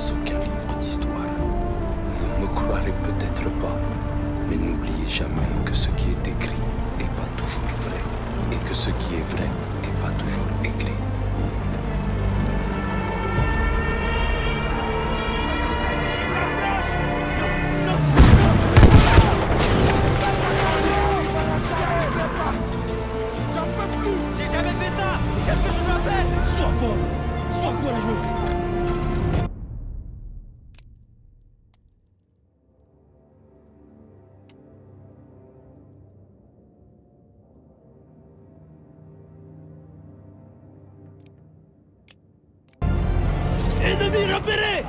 sans aucun livre d'histoire. Vous ne croirez peut-être pas, mais n'oubliez jamais que ce qui est écrit n'est pas toujours vrai, et que ce qui est vrai n'est pas toujours écrit. ¡Enemigo repéré!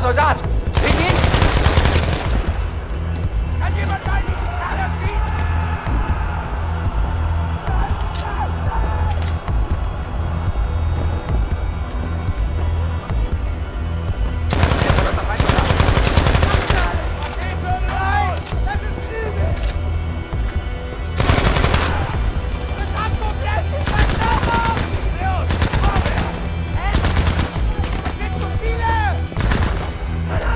Soldat! ¡Para!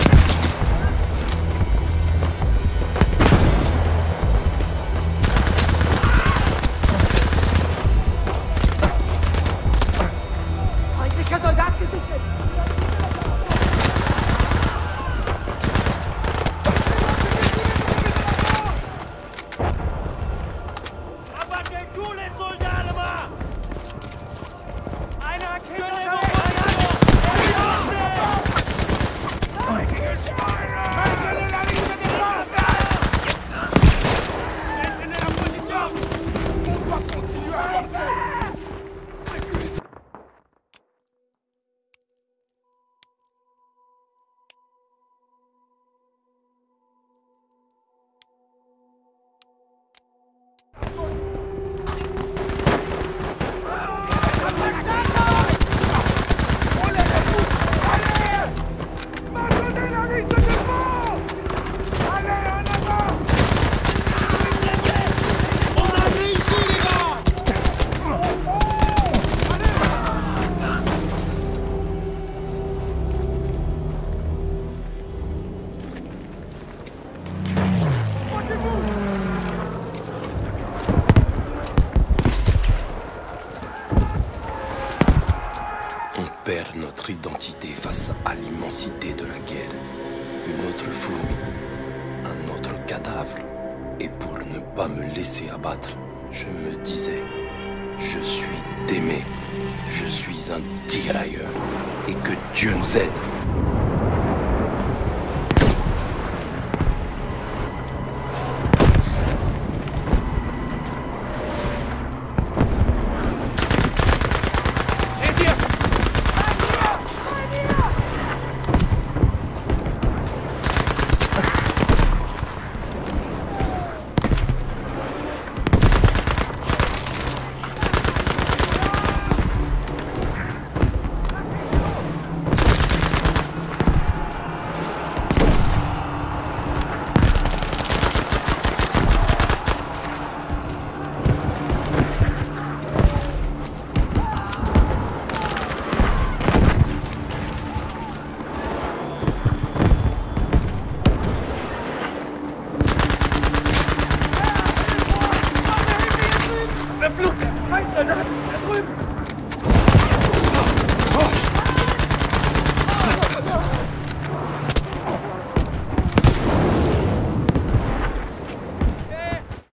notre identité face à l'immensité de la guerre. Une autre fourmi, un autre cadavre. Et pour ne pas me laisser abattre, je me disais, je suis Témé, je suis un tirailleur, et que Dieu nous aide.